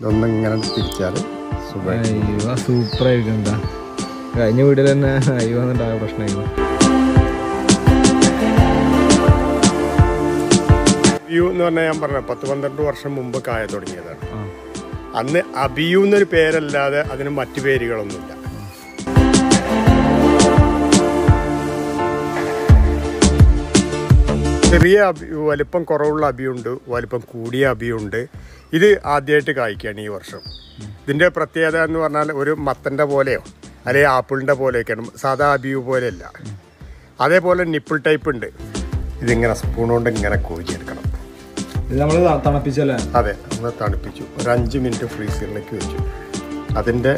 ഇതൊന്നിങ്ങനെ തിരിച്ചാൽ അയ്യോ സൂപ്പറായിരിക്കും. എന്താ കഴിഞ്ഞ വീട്ടിൽ തന്നെ അയ്യോ എന്നുണ്ടായ പ്രശ്നമായിരുന്നു. അബിയു എന്ന് പറഞ്ഞാൽ ഞാൻ പറഞ്ഞ 10-12 വർഷം മുമ്പ് കായ തുടങ്ങിയതാണ്. അന്ന് അബിയു എന്നൊരു പേരല്ലാതെ അതിന് മറ്റു പേരുകളൊന്നുമില്ല. ചെറിയ വലിപ്പം കുറവുള്ള അബിയുണ്ട്, വലിപ്പം കൂടിയ അബിയുണ്ട്. ഇത് ആദ്യമായിട്ട് കായ്ക്കുകയാണ് ഈ വർഷം. ഇതിൻ്റെ പ്രത്യേകത എന്ന് പറഞ്ഞാൽ ഒരു മത്തൻ്റെ പോലെയോ അല്ലെങ്കിൽ ആപ്പിളിൻ്റെ പോലെയൊക്കെയാണ്, സാധാ അബിയു പോലെയല്ല. അതേപോലെ നിപ്പിൾ ടൈപ്പ് ഉണ്ട്. ഇതിങ്ങനെ സ്പൂൺ കൊണ്ട് ഇങ്ങനെ കോഴിച്ചെടുക്കണം. ഇത് നമ്മൾ തണുപ്പിച്ചല്ലേ? അതെ, നമ്മൾ തണുപ്പിച്ചു. ഒരു 5 മിനിറ്റ് ഫ്രീസറിലേക്ക് വെച്ചു. അതിൻ്റെ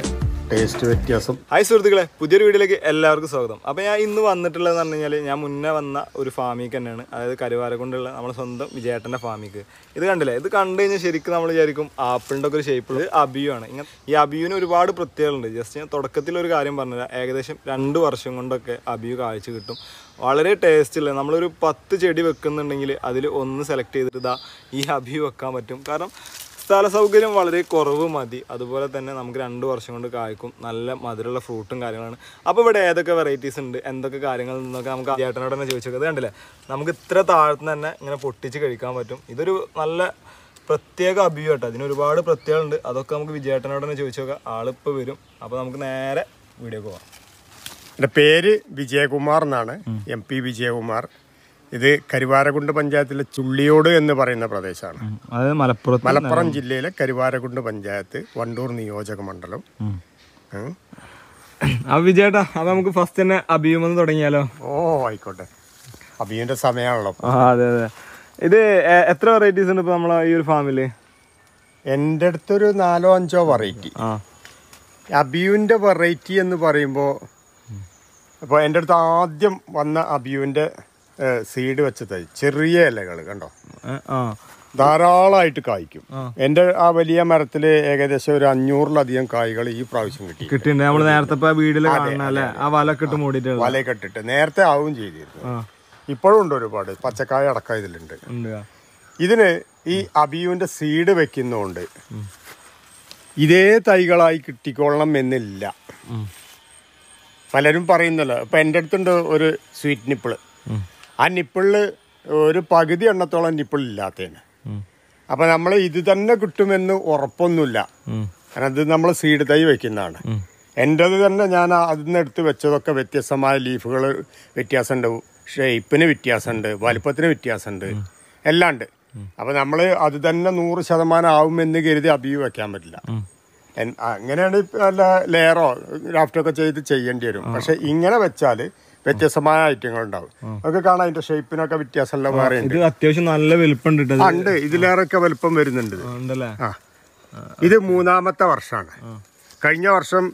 ടേസ്റ്റ് വ്യത്യാസം. ഹായ് സുഹൃത്തുക്കളെ, പുതിയൊരു വീഡിയോയിലേക്ക് എല്ലാവർക്കും സ്വാഗതം. അപ്പോൾ ഞാൻ ഇന്ന് വന്നിട്ടുള്ളതെന്ന് പറഞ്ഞു കഴിഞ്ഞാൽ ഞാൻ മുന്നേ വന്ന ഒരു ഫാമിക്ക് തന്നെയാണ്. അതായത് കരുവാര കൊണ്ടുള്ള നമ്മുടെ സ്വന്തം വിജയേട്ടൻ്റെ ഫാമിക്ക്. ഇത് കണ്ടില്ലേ, ഇത് കണ്ടു കഴിഞ്ഞാൽ ശരിക്കും നമ്മൾ വിചാരിക്കും ആപ്പിളിൻ്റെ ഒക്കെ ഒരു ഷേപ്പിൽ അബിയു ആണ്. ഇങ്ങനെ ഈ അബിയുവിന് ഒരുപാട് പ്രത്യേകതകളുണ്ട്. ജസ്റ്റ് ഞാൻ തുടക്കത്തിൽ ഒരു കാര്യം പറഞ്ഞുതരാം. ഏകദേശം 2 വർഷം കൊണ്ടൊക്കെ അബിയു കാഴ്ച കിട്ടും. വളരെ ടേസ്റ്റില്ല. നമ്മളൊരു 10 ചെടി വെക്കുന്നുണ്ടെങ്കിൽ അതിൽ ഒന്ന് സെലക്ട് ചെയ്തിട്ട് ഈ അബിയു വെക്കാൻ പറ്റും. കാരണം സ്ഥല സൗകര്യം വളരെ കുറവ് മതി. അതുപോലെ തന്നെ നമുക്ക് 2 വർഷം കൊണ്ട് കായ്ക്കും. നല്ല മധുരമുള്ള ഫ്രൂട്ടും കാര്യങ്ങളാണ്. അപ്പോൾ ഇവിടെ ഏതൊക്കെ വെറൈറ്റീസ് ഉണ്ട്, എന്തൊക്കെ കാര്യങ്ങൾ എന്നൊക്കെ നമുക്ക് ചേട്ടനോട് തന്നെ ചോദിച്ചത് കണ്ടില്ലേ. നമുക്ക് ഇത്ര താഴത്തുനിന്ന് തന്നെ ഇങ്ങനെ പൊട്ടിച്ച് കഴിക്കാൻ പറ്റും. ഇതൊരു നല്ല പ്രത്യേക അബിയു കേട്ടോ. അതിന് ഒരുപാട് പ്രത്യേകതയുണ്ട്. അതൊക്കെ നമുക്ക് വിജയേട്ടനോട് തന്നെ ചോദിച്ചു നോക്കാം. ആളിപ്പോൾ വരും. അപ്പോൾ നമുക്ക് നേരെ വീഡിയോക്ക് പോകാം. എൻ്റെ പേര് വിജയകുമാർ എന്നാണ്, MP വിജയകുമാർ. ഇത് കരുവാരകുണ്ട് പഞ്ചായത്തിലെ ചുള്ളിയോട് എന്ന് പറയുന്ന പ്രദേശമാണ്. അതായത് മലപ്പുറം ജില്ലയിലെ കരുവാരകുണ്ട് പഞ്ചായത്ത്, വണ്ടൂർ നിയോജക മണ്ഡലം. വിജയേട്ടാ, അത് നമുക്ക് ഫസ്റ്റ് തന്നെ അബിയുമെന്ന് തുടങ്ങിയാലോ? ഓ ആയിക്കോട്ടെ, അബിയുവിന്റെ സമയമാണല്ലോ. അതെ അതെ. ഇത് എത്ര വെറൈറ്റീസ് ഉണ്ട് ഇപ്പൊ നമ്മളെ ഈ ഒരു ഫാമില്? എൻ്റെ അടുത്തൊരു 4-5 വെറൈറ്റി. അബിയുവിന്റെ വെറൈറ്റി എന്ന് പറയുമ്പോ ഇപ്പൊ എൻ്റെ അടുത്ത് ആദ്യം വന്ന അബിയുവിന്റെ സീഡ് വെച്ചത് ചെറിയ ഇലകൾ കണ്ടോ, ധാരാളമായിട്ട് കായ്ക്കും. എൻ്റെ ആ വലിയ മരത്തില് ഏകദേശം ഒരു 500-ലധികം കായ്കൾ ഈ പ്രാവശ്യം കിട്ടി. വലയൊക്കെ ഇട്ടിട്ട് നേരത്തെ ആവും ചെയ്തിരുന്നു. ഇപ്പോഴും ഉണ്ട് ഒരുപാട് പച്ചക്കായ അടക്കം ഇതിലുണ്ട്. ഇതിന് ഈ അബിയുവിന്റെ സീഡ് വെക്കുന്നോണ്ട് ഇതേ തൈകളായി കിട്ടിക്കൊള്ളണം എന്നില്ല. പലരും പറയുന്നല്ലോ. ഇപ്പൊ എൻ്റെ അടുത്തുണ്ട് ഒരു സ്വീറ്റ് നിപ്പിള്. ആ നിപ്പിളില് ഒരു പകുതി എണ്ണത്തോളം നിപ്പിളില്ലാത്തതിന്. അപ്പൊ നമ്മൾ ഇത് തന്നെ കിട്ടുമെന്ന് ഉറപ്പൊന്നുമില്ല. കാരണം ഇത് നമ്മൾ സീഡ് തൈ വെക്കുന്നതാണ്. എൻ്റെത് തന്നെ ഞാൻ അതിൽ നിന്ന് എടുത്ത് വെച്ചതൊക്കെ വ്യത്യസ്തമായ ലീഫുകൾ വ്യത്യാസമുണ്ട്, ഷേപ്പിന് വ്യത്യാസമുണ്ട്, വലിപ്പത്തിന് വ്യത്യാസമുണ്ട്, എല്ലാം ഉണ്ട്. അപ്പൊ നമ്മൾ അത് തന്നെ 100% ആവുമെന്ന് കരുതി അബിയു വെക്കാൻ പറ്റില്ല. അങ്ങനെയാണ് നല്ല ലെയറോ ഗ്രാഫ്റ്റൊക്കെ ചെയ്ത് ചെയ്യേണ്ടി വരും. പക്ഷെ ഇങ്ങനെ വെച്ചാൽ വ്യത്യസ്തമായ ഐറ്റങ്ങൾ ഉണ്ടാവും. അതൊക്കെ കാണാം. അതിന്റെ ഷേപ്പിനൊക്കെ വ്യത്യാസമുള്ള വേറെ അത്യാവശ്യം നല്ല വലുപ്പം ഉണ്ട്. ഇതിലേറെയൊക്കെ വലുപ്പം വരുന്നുണ്ട്. ഇത് 3-ാമത്തെ വർഷമാണ്. കഴിഞ്ഞ വർഷം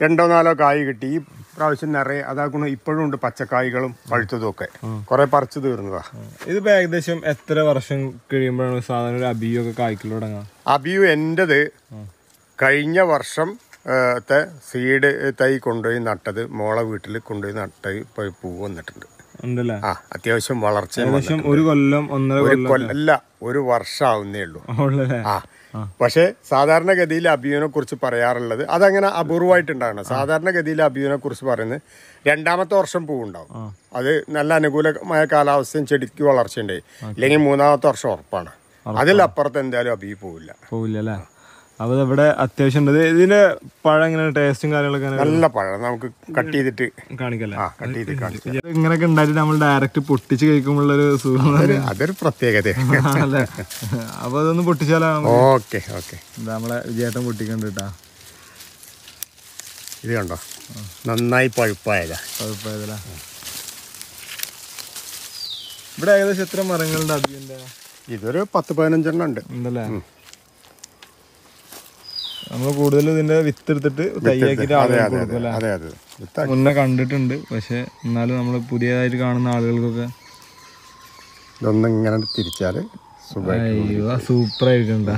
2-4 കായ് കിട്ടി. ഈ പ്രാവശ്യം നിറയെ അതാക്കണം. ഇപ്പോഴും ഉണ്ട് പച്ചക്കായ്കളും പഴുത്തതും ഒക്കെ. കുറെ പറിച്ചു തീർന്നതാ. ഇതിപ്പോ ഏകദേശം എത്ര വർഷം കഴിയുമ്പോഴാണ് സാധാരണ ഒരു അബിയു ഒക്കെ കായ്ക്കൽ തുടങ്ങാം? അബിയു എന്റേത് കഴിഞ്ഞ വർഷം സീഡ് തൈ കൊണ്ടുപോയി നട്ടത്, മോളെ വീട്ടിൽ കൊണ്ടുപോയി നട്ട പൂ വന്നിട്ടുണ്ട്. ആ അത്യാവശ്യം വളർച്ച. ഒരു വർഷം ആവുന്നേ ഉള്ളൂ. പക്ഷെ സാധാരണഗതിയിൽ അബിയുവിനെ കുറിച്ച് പറയാറുള്ളത് അതങ്ങനെ അപൂർവമായിട്ടുണ്ടാകണം. സാധാരണഗതിയിൽ അബിയുവിനെ കുറിച്ച് പറയുന്നത് 2-ാമത്തെ വർഷം പൂവുണ്ടാവും. അത് നല്ല അനുകൂലമായ കാലാവസ്ഥയും ചെടിക്ക് വളർച്ചയുണ്ടായി. ഇല്ലെങ്കിൽ 3-ാമത്തെ വർഷം ഉറപ്പാണ്. അതിലപ്പുറത്ത് എന്തായാലും അബിയു പോവില്ല. അപ്പോൾ ഇവിടെ അത്യാവശ്യം ഉണ്ട്. ഇതിന്റെ പഴം എങ്ങനെയാണ്, ടേസ്റ്റും കാര്യങ്ങളൊക്കെ? നല്ല പഴം. നമുക്ക് കട്ട് ചെയ്തിട്ട് കാണിക്കല്ലേ? ഇങ്ങനെയൊക്കെ ഉണ്ടായിട്ട് നമ്മൾ ഡയറക്റ്റ് പൊട്ടിച്ച് കഴിക്കുമ്പോഴൊരു സുഖം, അതൊരു പ്രത്യേകത അല്ലേ? അപ്പോൾ അതൊന്ന് പൊട്ടിച്ചാലോ? Okay okay. നമ്മളെ വിജയേട്ടൻ പൊട്ടിക്കണ്ട കേട്ടാ. ഇത് കണ്ടോ, നന്നായി പഴുപ്പായതാ. ഇവിടെ ഏകദേശം എത്ര മരങ്ങളുണ്ട് അബിയുവിന്റെ? ഇതൊരു 10-15 ഉണ്ട് ഉണ്ടല്ലേ? നമ്മൾ കൂടുതൽ ഇതിന്റെ വിത്ത് എടുത്തിട്ട് തയ്യാക്കിട്ട് മുന്നേ കണ്ടിട്ടുണ്ട്. പക്ഷെ എന്നാലും നമ്മൾ പുതിയതായിട്ട് കാണുന്ന ആളുകൾക്കൊക്കെ ഇതൊന്നിങ്ങനെ തിരിച്ചാൽ അയ്യോ സൂപ്പറായിരിക്കും. എന്താ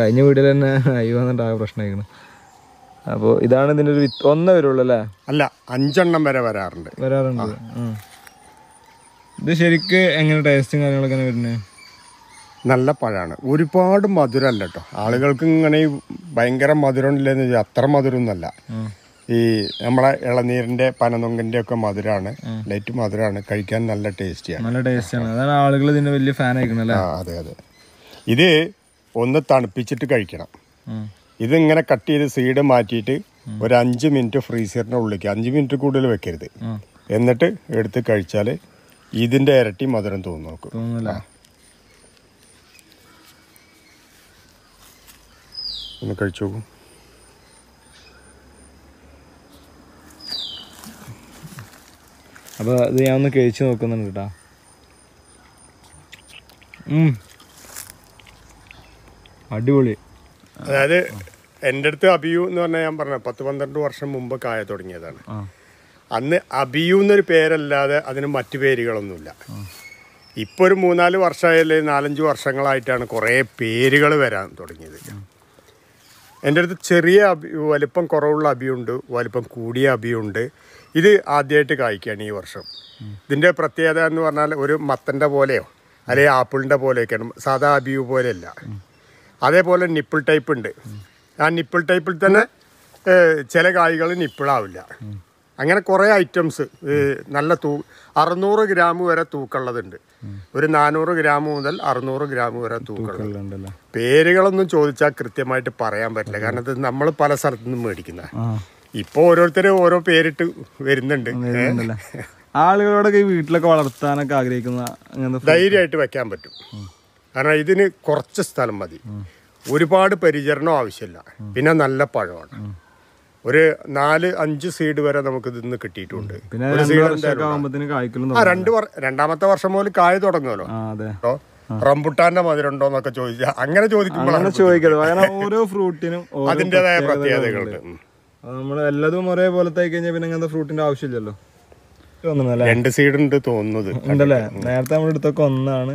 കഴിഞ്ഞ വീട്ടിൽ തന്നെ അയ്യോ എന്നുണ്ടായ പ്രശ്നമായിരിക്കണം. അപ്പോൾ ഇതാണ് ഇതിൻ്റെ ഒരു വിത്ത്. ഒന്നേ വരുള്ളൂ അല്ലേ? അല്ല, 5 എണ്ണം വരെ വരാറുണ്ട്. ഇത് ശരിക്ക് എങ്ങനെ ടേസ്റ്റും കാര്യങ്ങളൊക്കെ വരുന്നത്? നല്ല പഴമാണ്. ഒരുപാട് മധുരമല്ല കേട്ടോ, ആളുകൾക്ക് ഇങ്ങനെ ഭയങ്കര മധുരം ഇല്ലെന്ന് വെച്ചാൽ അത്ര മധുരം ഒന്നല്ല. ഈ നമ്മളെ ഇളനീരിന്റെ പനനൊങ്കിന്റെ ഒക്കെ മധുരമാണ്, ലൈറ്റ് മധുരമാണ്, കഴിക്കാൻ നല്ല ടേസ്റ്റിയാണ്, നല്ല ടേസ്റ്റാണ്. അതാണ് ആളുകൾ ഇതിന്റെ വലിയ ഫാൻ ആയിക്കണല്ലേ. അതെ അതെ, ഇത് ഒന്ന് തണുപ്പിച്ചിട്ട് കഴിക്കണം. ഇതിങ്ങനെ കട്ട് ചെയ്ത് സീഡ് മാറ്റിയിട്ട് ഒരു 5 മിനിറ്റ് ഫ്രീസറിന്റെ ഉള്ളിലേക്ക്, 5 മിനിറ്റ് കൂടുതൽ വെക്കരുത്, എന്നിട്ട് എടുത്ത് കഴിച്ചാൽ ഇതിന്റെ ഇരട്ടി മധുരം തോന്നുന്നു നമുക്ക്. ഒന്ന് കഴിച്ചു നോക്കും. അപ്പോൾ ഇത് ഞാൻ ഒന്ന് കഴിച്ചു നോക്കുന്നുണ്ട് കേട്ടോ. അടിപൊളി. അതായത് എൻ്റെ അടുത്ത് അബിയു എന്ന് പറഞ്ഞാൽ ഞാൻ പറഞ്ഞ 10-12 വർഷം മുമ്പ് കായ തുടങ്ങിയതാണ്. അന്ന് അബിയു എന്നൊരു പേരല്ലാതെ അതിന് മറ്റു പേരുകളൊന്നുമില്ല. ഇപ്പോൾ ഒരു 3-4 വർഷമായല്ലേ 4-5 വർഷങ്ങളായിട്ടാണ് കുറേ പേരുകൾ വരാൻ തുടങ്ങിയത്. എൻ്റെ അടുത്ത് ചെറിയ അബിയു, വലിപ്പം കുറവുള്ള അബിയുണ്ട്, വലിപ്പം കൂടിയ അബിയുണ്ട്. ഇത് ആദ്യമായിട്ട് കായ്ക്കുകയാണ് ഈ വർഷം. ഇതിൻ്റെ പ്രത്യേകത എന്ന് പറഞ്ഞാൽ ഒരു മത്തൻ്റെ പോലെയോ അല്ലെങ്കിൽ ആപ്പിളിൻ്റെ പോലെയൊക്കെയാണ്, സാധാ അബിയു പോലെയല്ല. അതേപോലെ നിപ്പിൾ ടൈപ്പ് ഉണ്ട്. ആ നിപ്പിൾ ടൈപ്പിൽ തന്നെ ചില കായ്കൾ നിപ്പിളാവില്ല. അങ്ങനെ കുറേ ഐറ്റംസ് നല്ല 600 ഗ്രാം വരെ തൂക്കുള്ളതുണ്ട്, ഒരു 400 ഗ്രാം മുതൽ 600 ഗ്രാം വരെ തൂക്കുള്ളതുണ്ട്. പേരുകളൊന്നും ചോദിച്ചാൽ കൃത്യമായിട്ട് പറയാൻ പറ്റില്ല, കാരണം ഇത് നമ്മൾ പല സ്ഥലത്തു നിന്നും മേടിക്കുന്ന. ഇപ്പോൾ ഓരോരുത്തരും ഓരോ പേരിട്ട് വരുന്നുണ്ട്. ആളുകളോടൊക്കെ വീട്ടിലൊക്കെ വളർത്താനൊക്കെ ആഗ്രഹിക്കുന്ന ധൈര്യമായിട്ട് വെക്കാൻ പറ്റും, കാരണം ഇതിന് കുറച്ച് സ്ഥലം മതി, ഒരുപാട് പരിചരണം ആവശ്യമില്ല. പിന്നെ നല്ല പഴമാണ്, ഒരു 4-5 സീഡ് വരെ നമുക്ക് ഇതിന്ന് കിട്ടിയിട്ടുണ്ട്. രണ്ടാമത്തെ വർഷം മുതൽ കായ തുടങ്ങുമല്ലോ. റംബുട്ടാന്റെ മധുരം ഉണ്ടോ എന്നൊക്കെ ചോദിച്ചാൽ അങ്ങനെ ചോദിക്കുമ്പോഴാണ് ഓരോ ഫ്രൂട്ടിനും അതിൻ്റെതായ പ്രത്യേകതകളുണ്ട്. നമ്മൾ എല്ലാതും ഒരേപോലത്തെ കഴിഞ്ഞാൽ പിന്നെ അങ്ങനത്തെ ഫ്രൂട്ടിന്റെ ആവശ്യമില്ലല്ലോ. 2 സീഡ് ഉണ്ട് തോന്നുന്നത് ഉണ്ടല്ലേ, നേരത്തെ നമ്മുടെ അടുത്തൊക്കെ ഒന്നാണ്.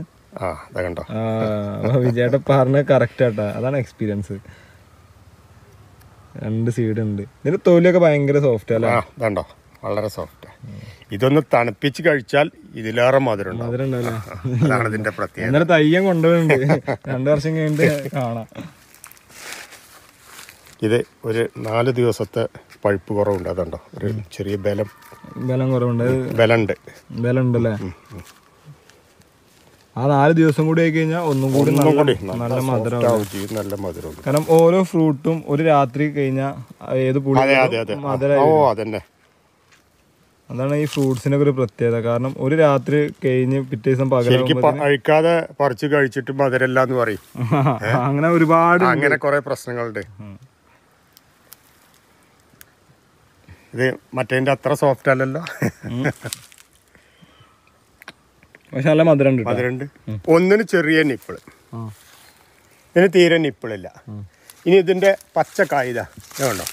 വിജയേട്ടൻ പറഞ്ഞ കറക്റ്റ് ആട്ടാ, അതാണ് എക്സ്പീരിയൻസ്. 2 സീഡ് ഉണ്ട്. ഇതിന്റെ തൊലിയൊക്കെ ഭയങ്കര സോഫ്റ്റ് അല്ലേ, ഇതുണ്ടോ, വളരെ സോഫ്റ്റ്. ഇതൊന്ന് തണുപ്പിച്ച് കഴിച്ചാൽ ഇതിലേറെ മധുരം ഉണ്ടാവും. തയ്യം കൊണ്ടുപോകുന്നുണ്ട്, 2 വർഷം കഴിഞ്ഞിട്ട് കാണാം. ഇത് ഒരു 4 ദിവസത്തെ പഴുപ്പ് കുറവുണ്ട്, അതുണ്ടോ, ഒരു ചെറിയ ബലം ബലം കുറവുണ്ട്, ബലുണ്ട് ബലം ഉണ്ടല്ലേ. ആ 4 ദിവസം കൂടി ആയി കഴിഞ്ഞാൽ ഒന്നും കൂടി നല്ല മധുരം, നല്ല മധുരം. കാരണം ഓരോ ഫ്രൂട്ടും ഒരു രാത്രി കഴിഞ്ഞാൽ ഏത് പുളി മധുരം. അതാണ് ഈ ഫ്രൂട്ട്സിന്റെ ഒരു പ്രത്യേകത, കാരണം ഒരു രാത്രി കഴിഞ്ഞ് പിറ്റേ ദിവസം പകരം അഴിക്കാതെ പറിച്ചു കഴിച്ചിട്ട് മധുരല്ല എന്ന് പറയും. അങ്ങനെ ഒരുപാട് അങ്ങനെ കുറെ പ്രശ്നങ്ങളുണ്ട്. ഇത് മറ്റേതിന്റെ അത്ര സോഫ്റ്റ് അല്ലല്ലോ, പക്ഷെ നല്ല മധുരണ്ട്. ഒന്നിന് ചെറിയ നിപ്പിള്, ഇതിന് തീരെ നിപ്പിളില്ല. ഇനി ഇതിന്റെ പച്ച കായിക വേണ്ടോ,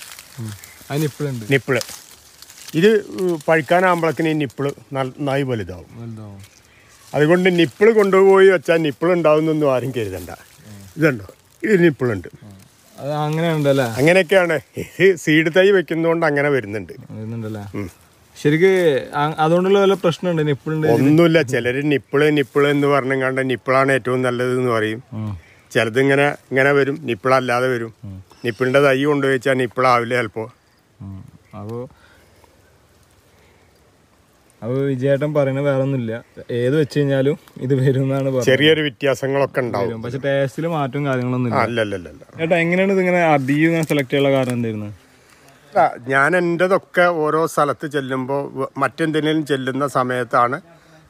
നിപ്പിള് ഇത് പഴുക്കാനാകുമ്പോഴേക്കിന് ഈ നിപ്പിള് നന്നായി വലുതാവും. അതുകൊണ്ട് നിപ്പിള് കൊണ്ടുപോയി വെച്ചാൽ നിപ്പിൾ ഉണ്ടാവുന്നൊന്നും ആരും കരുതണ്ട. ഇതുണ്ടോ, ഇത് നിപ്പിളുണ്ട്. അങ്ങനെയുണ്ടല്ലേ, അങ്ങനെയൊക്കെയാണ് സീഡ് തൈ വെക്കുന്നതുകൊണ്ട് അങ്ങനെ വരുന്നുണ്ട്. ശരിക്കും അതുകൊണ്ടുള്ള വല്ല പ്രശ്നമുണ്ട് നിപ്പിളുണ്ട് ഒന്നുമില്ല. ചിലര് നിപ്പിള് എന്ന് പറഞ്ഞാണ്ട് നിപ്പിളാണ് ഏറ്റവും നല്ലതെന്ന് പറയും. ചിലത് ഇങ്ങനെ വരും, നിപ്പിളല്ലാതെ വരും. നിപ്പിളിന്റെ തൈ കൊണ്ടുപോയിച്ചാൽ നിപ്പിളാവില്ല ചിലപ്പോ. അപ്പോൾ വിജയേട്ടൻ പറയുന്നത് വേറെ ഒന്നുമില്ല, ഏത് വെച്ച് കഴിഞ്ഞാലും ഇത് വരുന്നതാണ് പറയുന്നത്. ചെറിയൊരു വ്യത്യാസങ്ങളൊക്കെ ഉണ്ടാവും, പക്ഷെ ടേസ്റ്റിൽ മാറ്റവും കാര്യങ്ങളൊന്നും അല്ലല്ലോ ചേട്ടാ. എങ്ങനെയാണ് ഇത് ഇങ്ങനെ അധികം സെലക്ട് ചെയ്യാനുള്ള കാരണം എന്തായിരുന്നു? ഞാൻ എൻ്റെതൊക്കെ ഓരോ സ്ഥലത്ത് ചെല്ലുമ്പോൾ മറ്റെന്തെങ്കിലും ചെല്ലുന്ന സമയത്താണ്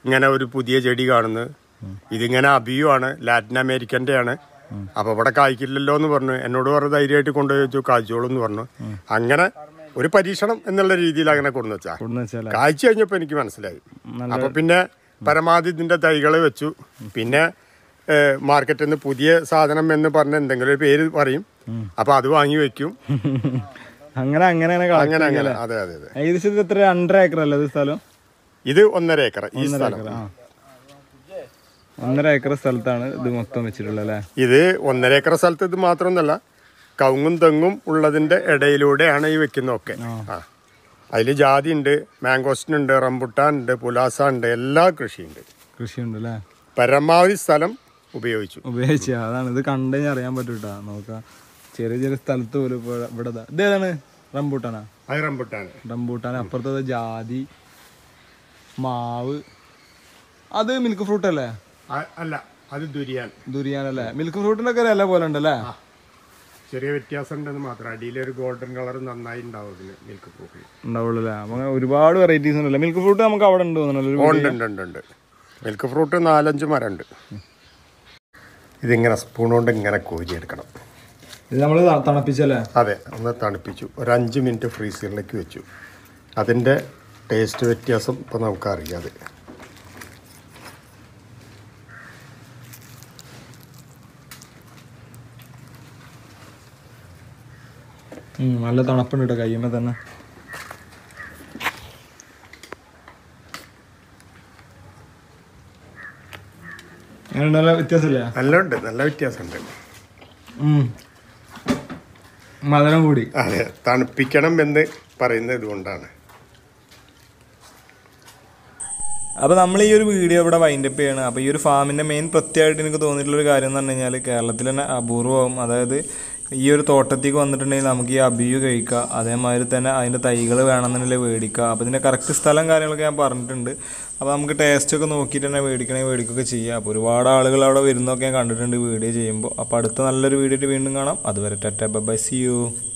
ഇങ്ങനെ ഒരു പുതിയ ചെടി കാണുന്നത്. ഇതിങ്ങനെ അബിയു ആണ്, ലാറ്റിൻ അമേരിക്കൻ്റെ ആണ്. അപ്പോൾ ഇവിടെ കായ്ക്കില്ലല്ലോ എന്ന് പറഞ്ഞു, എന്നോട് പറഞ്ഞു ധൈര്യമായിട്ട് കൊണ്ടുവച്ചു കായ്ച്ചോളൂ എന്ന് പറഞ്ഞു. അങ്ങനെ ഒരു പരീക്ഷണം എന്നുള്ള രീതിയിൽ അങ്ങനെ കൊണ്ടുവച്ചാൽ കായ്ച്ചു കഴിഞ്ഞപ്പോൾ എനിക്ക് മനസ്സിലായി. അപ്പോൾ പിന്നെ പരമാവധി ഇതിൻ്റെ തൈകൾ വെച്ചു. പിന്നെ മാർക്കറ്റിൽ നിന്ന് പുതിയ സാധനം എന്ന് പറഞ്ഞ എന്തെങ്കിലും ഒരു പേര് പറയും, അപ്പോൾ അത് വാങ്ങി വയ്ക്കും. അങ്ങനെ അതെ അതെ അതെ. ഏകദേശം എത്ര, 2.5 ഏക്കർ അല്ലേ ഇത് സ്ഥലം? ഇത് 1.5 ഏക്കർ. ഈ സ്ഥലം 1.5 ഏക്കർ സ്ഥലത്താണ് ഇത് മൊത്തം വെച്ചിട്ടുള്ളത് അല്ലേ. ഇത് 1.5 ഏക്കർ സ്ഥലത്ത് ഇത് മാത്രമൊന്നുമല്ല, കവുങ്ങും തെങ്ങും ഉള്ളതിന്റെ ഇടയിലൂടെയാണ് ഈ വെക്കുന്നതൊക്കെ. അതിൽ ജാതി ഉണ്ട്, മാംഗോസ്റ്റിനുണ്ട്, റംബുട്ടാൻ ഉണ്ട്, പുലാസ ഉണ്ട്, എല്ലാ കൃഷിയുണ്ട്. പരമാവധി സ്ഥലം ഉപയോഗിച്ചു. അതാണ് ഇത് കണ്ടുകഴിഞ്ഞാൽ അറിയാൻ പറ്റൂട്ടാ. നോക്കാം ചെറിയ ചെറിയ സ്ഥലത്ത് പോലും ഇവിടെ ഇത് ഏതാണ് റംബൂട്ടാനാ? റംബൂട്ടാൻ. റംബൂട്ടാൻ അപ്പുറത്തത് ജാതി, മാവ്. അത് മിൽക്ക് ഫ്രൂട്ട് അല്ലേ? അല്ല, അത് ദുരിയാൻ. ദുരിയാൻ അല്ലേ? മിൽക്ക് ഫ്രൂട്ടിനൊക്കെ ഒരു ഇല പോലെ ഉണ്ടല്ലേ? ചെറിയ വ്യത്യാസം ഉണ്ടെന്ന് മാത്രം. അടിയിലൊരു ഗോൾഡൻ കളർ നന്നായി ഉണ്ടാവും മിൽക്ക് ഫ്രൂട്ടിൽ ഉണ്ടാവുള്ളൂ അല്ലേ? അങ്ങനെ ഒരുപാട് വെറൈറ്റീസ് ഉണ്ടല്ലോ മിൽക്ക് ഫ്രൂട്ട്. നമുക്ക് അവിടെ ഉണ്ട് തോന്നുന്നുണ്ട് മിൽക്ക് ഫ്രൂട്ട് 4-5 മരം ഉണ്ട്. ഇതിങ്ങനെ സ്പൂൺ കൊണ്ട് ഇങ്ങനെ കോരിയെടുക്കണം. ഇത് നമ്മൾ തണുപ്പിച്ചല്ലേ? അതെ, നമ്മൾ തണുപ്പിച്ചു. ഒരു 5 മിനിറ്റ് ഫ്രീസറിലേക്ക് വെച്ചു. അതിൻ്റെ ടേസ്റ്റ് വ്യത്യാസം ഇപ്പോൾ നമുക്കറിയാം. അത് നല്ല തണുപ്പുണ്ട് കേട്ടോ കഴിയുമ്പോൾ തന്നെ. നല്ല വ്യത്യാസമില്ല? നല്ല വ്യത്യാസമുണ്ട്. മധുരം കൂടി. അതെ, തണുപ്പിക്കണം എന്ന് പറയുന്നത് ഇതുകൊണ്ടാണ്. അപ്പോൾ നമ്മൾ ഈ ഒരു വീഡിയോ ഇവിടെ വൈൻഡപ്പ് ചെയ്യണം. അപ്പോൾ ഈ ഒരു ഫാമിൻ്റെ മെയിൻ പ്രത്യേകമായിട്ട് എനിക്ക് തോന്നിയിട്ടുള്ളൊരു കാര്യം എന്ന് പറഞ്ഞു കഴിഞ്ഞാൽ കേരളത്തിൽ തന്നെ അപൂർവം. അതായത് ഈ ഒരു തോട്ടത്തേക്ക് വന്നിട്ടുണ്ടെങ്കിൽ നമുക്ക് ഈ അബിയു കഴിക്കുക, അതേമാതിരി തന്നെ അതിൻ്റെ തൈകൾ വേണമെന്നുണ്ടെങ്കിൽ മേടിക്കുക. അപ്പോൾ ഇതിൻ്റെ കറക്റ്റ് സ്ഥലം കാര്യങ്ങളൊക്കെ ഞാൻ പറഞ്ഞിട്ടുണ്ട്. അപ്പോൾ നമുക്ക് ടേസ്റ്റൊക്കെ നോക്കിയിട്ട് തന്നെ മേടിക്കുകയൊക്കെ ചെയ്യുക. അപ്പോൾ ഒരുപാട് ആളുകൾ അവിടെ വരുന്നൊക്കെ ഞാൻ കണ്ടിട്ടുണ്ട് വീഡിയോ ചെയ്യുമ്പോൾ. അപ്പോൾ അടുത്ത നല്ലൊരു വീഡിയോ വീണ്ടും കാണാം. അതുവരെ tata bye bye, see U.